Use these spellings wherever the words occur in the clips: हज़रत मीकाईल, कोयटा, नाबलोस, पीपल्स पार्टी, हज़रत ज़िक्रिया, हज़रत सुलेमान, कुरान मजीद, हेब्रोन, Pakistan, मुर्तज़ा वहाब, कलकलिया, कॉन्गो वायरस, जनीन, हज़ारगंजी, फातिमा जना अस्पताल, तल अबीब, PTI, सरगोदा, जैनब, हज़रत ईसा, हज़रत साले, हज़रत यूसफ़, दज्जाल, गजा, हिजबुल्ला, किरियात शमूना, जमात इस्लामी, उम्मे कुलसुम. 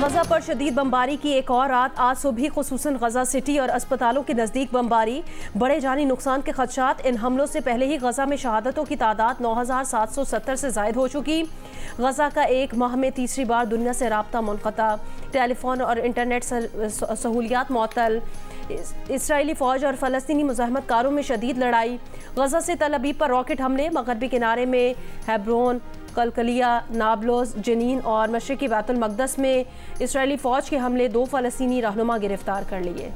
गजा पर शदीद बमबारी की एक और रात। आज सुबह खुसूसन गजा सिटी और अस्पतालों के नज़दीक बमबारी, बड़े जानी नुकसान के खदशात। इन हमलों से पहले ही गजा में शहादतों की तादाद 9770 से ज़ायद हो चुकी। गजा का एक माह में तीसरी बार दुनिया से राब्ता मुनक़ता, टेलीफोन और इंटरनेट सहूलियात मअतल। इसराइली फ़ौज और फ़लस्तीनी मुज़ाहमतकारों में शदीद लड़ाई। गजा से तल अबीब पर रॉकेट हमले, मगरबी किनारे में हेब्रोन, कलकलिया, नाबलोस, जनीन और मशरक़ी बैतुल मक़दस में इसराइली फ़ौज के हमले। 2 फ़लस्तीनी रहनुमा गिरफ्तार कर लिए।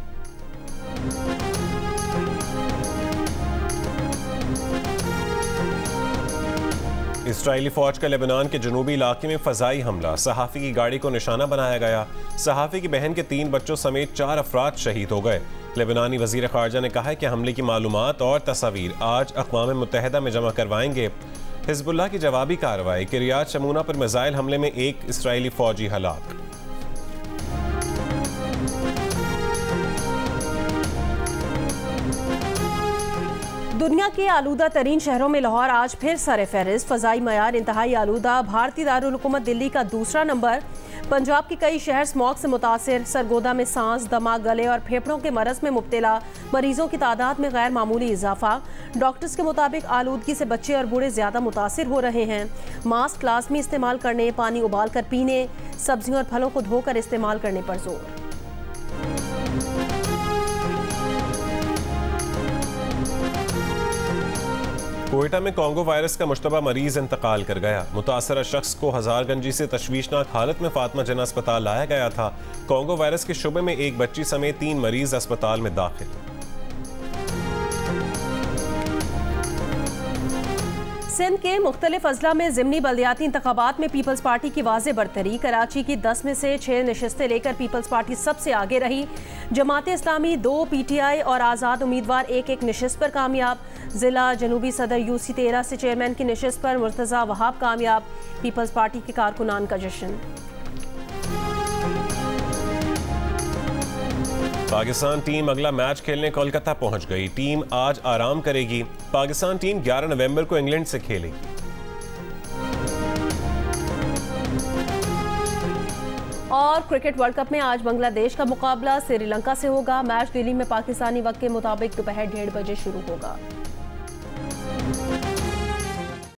इसराइली फ़ौज का लेबनान के जनूबी इलाके में फ़ज़ाई हमला, सहाफ़ी की गाड़ी को निशाना बनाया गया। सहाफ़ी की बहन के 3 बच्चों समेत 4 अफराद शहीद हो गए। लेबनानी वज़ीर ख़ारजा ने कहा है कि हमले की मालूमात और तस्वीर आज अक़वाम मुत्तहिदा में जमा करवाएंगे। हिजबुल्ला की जवाबी कार्रवाई, किरियात शमूना पर मिसाइल हमले में 1 इसराइली फ़ौजी हलाक। दुनिया के आलूदा तरीन शहरों में लाहौर आज फिर सर फहरिस्त। फ़ज़ाई मयार इंतहाई आलूदा, भारतीय दारुल हुकूमत दिल्ली का दूसरा नंबर। पंजाब के कई शहर स्मॉग से मुतासर। सरगोदा में सांस, दमा, गले और फेफड़ों के मरज़ में मुब्तला, मरीजों की तादाद में गैर मामूली इजाफा। डॉक्टर्स के मुताबिक आलूदगी से बच्चे और बूढ़े ज़्यादा मुतासर हो रहे हैं। मास्क क्लास में इस्तेमाल करने, पानी उबाल कर पीने, सब्जियों और फलों को धोकर इस्तेमाल करने पर जोर। कोयटा में कॉन्गो वायरस का मुश्तबा मरीज इंतकाल कर गया। मुतासरा शख्स को हज़ारगंजी से तशवीशनाक हालत में फातिमा जना अस्पताल लाया गया था। कॉन्गो वायरस के शुबे में 1 बच्ची समेत 3 मरीज अस्पताल में दाखिल। सिंध के मुख्तलिफ अजला में ज़िमनी बल्दियाती इंतखाबात में पीपल्स पार्टी की वाज़े बरतरी। कराची की 10 में से 6 नशस्तें लेकर पीपल्स पार्टी सबसे आगे रही। जमात इस्लामी 2, PTI और आज़ाद उम्मीदवार 1-1 नशस्त पर कामयाब। ज़िला जनूबी सदर UC 13 से चेयरमैन की नशस्त पर मुर्तज़ा वहाब कामयाब। पीपल्स पार्टी के कारकुनान का जश्न। पाकिस्तान टीम अगला मैच खेलने कोलकाता पहुंच गई। टीम आज आराम करेगी। पाकिस्तान टीम 11 नवंबर को इंग्लैंड से खेलेगी। और क्रिकेट वर्ल्ड कप में आज बांग्लादेश का मुकाबला श्रीलंका से होगा। मैच दिल्ली में पाकिस्तानी वक्त के मुताबिक दोपहर 1:30 बजे शुरू होगा।